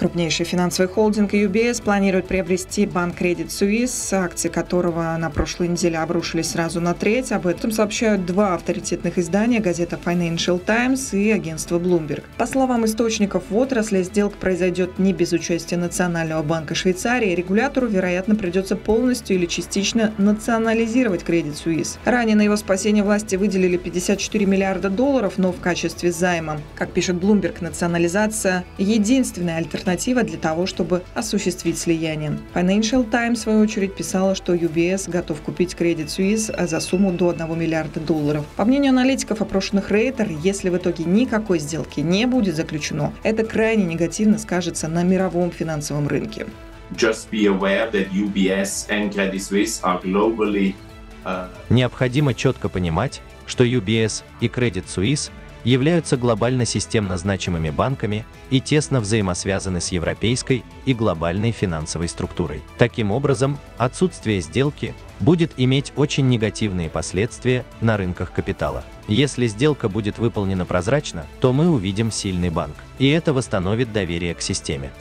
Крупнейший финансовый холдинг UBS планирует приобрести банк Credit Suisse, акции которого на прошлой неделе обрушились сразу на треть. Об этом сообщают два авторитетных издания – газета Financial Times и агентство Bloomberg. По словам источников в отрасли, сделка произойдет не без участия Национального банка Швейцарии. Регулятору, вероятно, придется полностью или частично национализировать Credit Suisse. Ранее на его спасение власти выделили $54 миллиарда, но в качестве займа. Как пишет Bloomberg, национализация – единственная альтернатива для того, чтобы осуществить слияние. Financial Times, в свою очередь, писала, что UBS готов купить Credit Suisse за сумму до $1 миллиарда. По мнению аналитиков, опрошенных Рейтер, если в итоге никакой сделки не будет заключено, это крайне негативно скажется на мировом финансовом рынке. Необходимо четко понимать, что UBS и Credit Suisse являются глобально системно значимыми банками и тесно взаимосвязаны с европейской и глобальной финансовой структурой. Таким образом, отсутствие сделки будет иметь очень негативные последствия на рынках капитала. Если сделка будет выполнена прозрачно, то мы увидим сильный банк, и это восстановит доверие к системе.